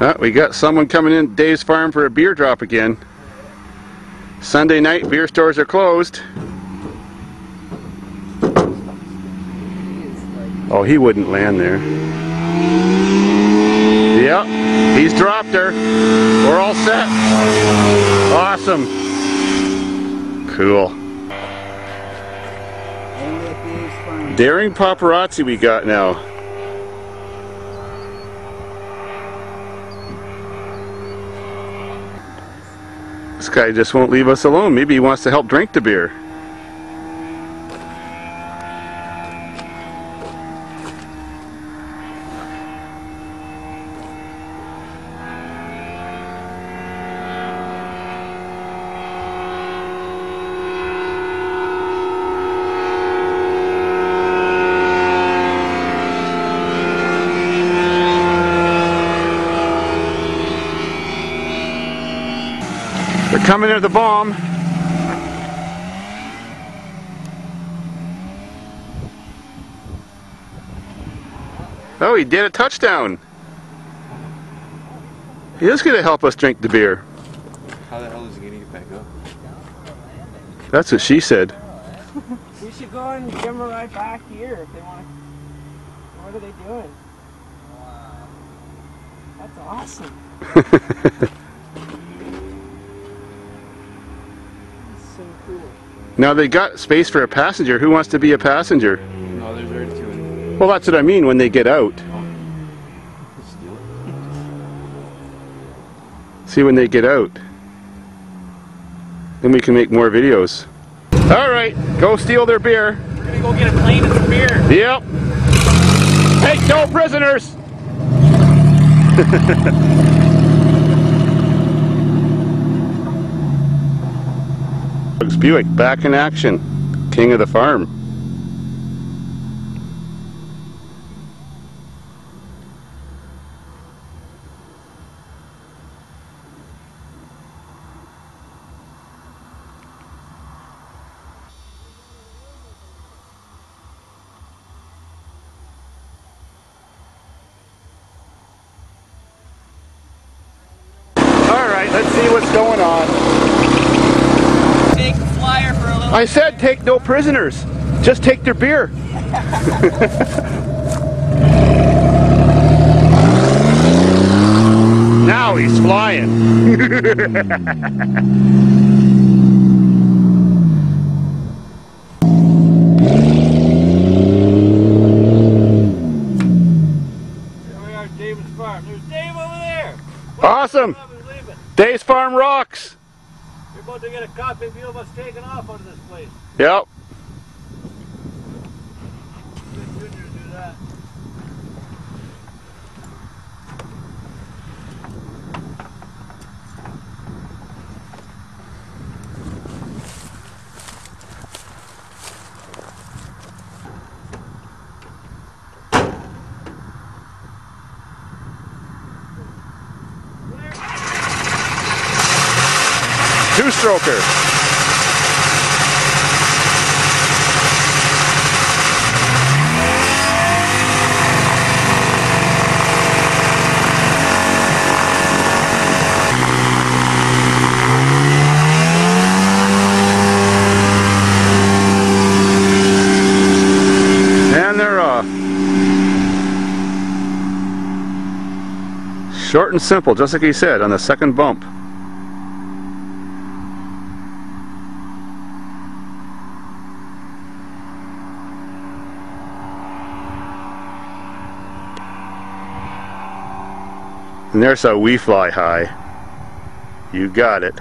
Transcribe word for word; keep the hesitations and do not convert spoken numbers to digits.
Oh, we got someone coming in Dave's Farm for a beer drop again. Sunday night, beer stores are closed. Oh, he wouldn't land there. Yep, he's dropped her. We're all set. Awesome. Cool. Daring paparazzi we got now. This guy just won't leave us alone. Maybe he wants to help drink the beer. They're coming at the bomb. Oh, he did a touchdown. He is going to help us drink the beer. How the hell is he going to get back up? That's what she said. We should go and get him right back here if they want to. What are they doing? That's awesome. Now they got space for a passenger. Who wants to be a passenger? No, there's already two in there. Well, that's what I mean when they get out. Oh. Let's do it. See, when they get out, then we can make more videos. All right, go steal their beer. We're gonna go get a plane and some beer. Yep. Take no prisoners. Buick back in action, king of the farm. All right, let's see what's going on. I said take no prisoners, just take their beer. Now he's flying. Here we are at Dave's Farm. There's Dave over there. Awesome. Dave's Farm rocks. We're about to get a copy of you of us taking off out of this place. Yep. Good juniors do that. Two-stroker. And they're off. Short and simple, just like he said, on the second bump. And there's how we fly high. You got it.